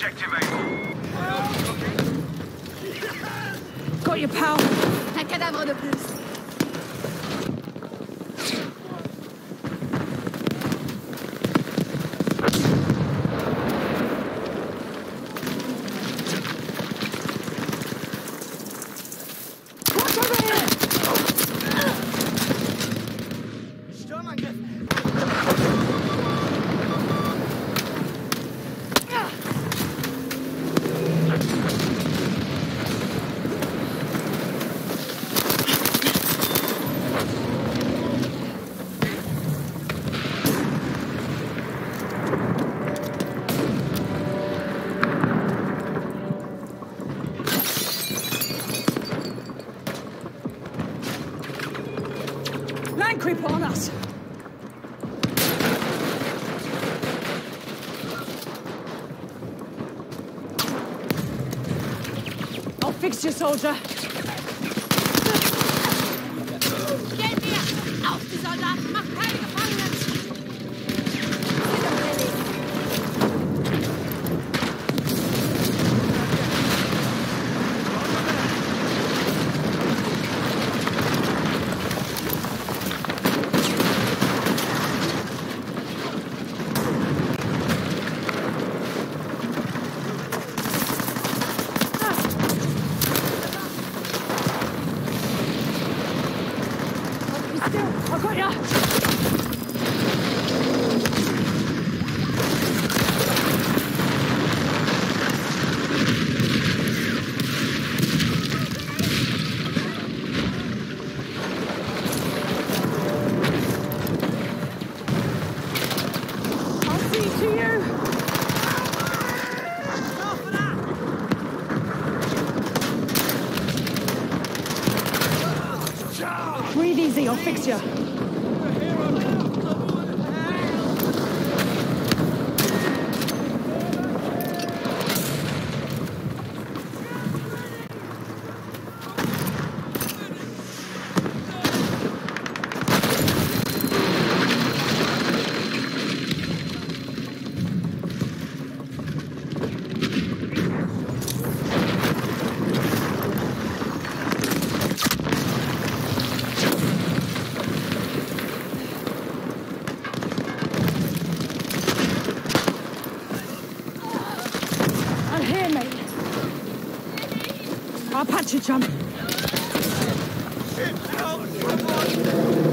Objective A. Got your pal. Un cadavre de plus. Fix you, soldier. Geld her! Auf, die Soldaten! Macht keine Gefangenen! Breathe easy, I'll fix you. I'll patch it, chum. Shit, help!